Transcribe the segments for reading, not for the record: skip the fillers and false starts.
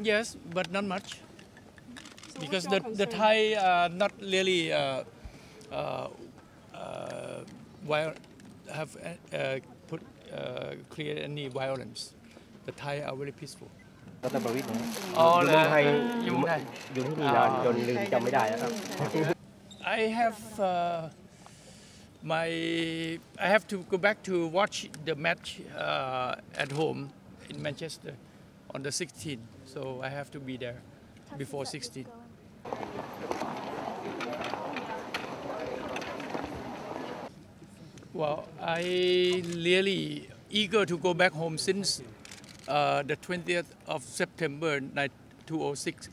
Yes, but not much. So because the Thai are not really have created any violence. The Thai are very peaceful. รัตนบวิตรอยู่เมืองไทยอยู่ที่นี่นานจนลืมจำไม่ได้แล้วครับ I have I have to go back to watch the match at home in Manchester on the 16th, so I have to be there before 16. Well, I really eager to go back home since the 20th of September 2006,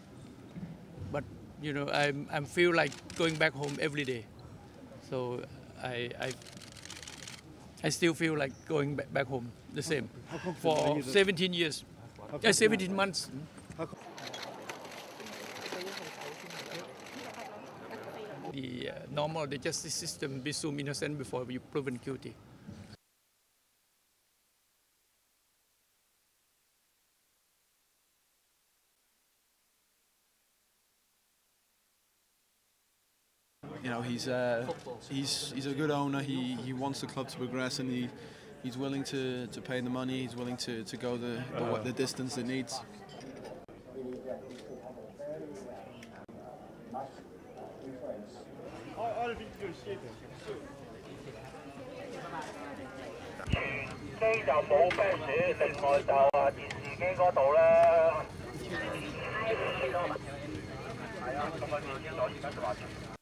but you know I feel like going back home every day, so I still feel like going back home the same for 17 years, 17 months. The normal the justice system presume innocent before you proven guilty. You know, he's a good owner. He wants the club to progress, and he's willing to pay the money. He's willing to go the distance it needs.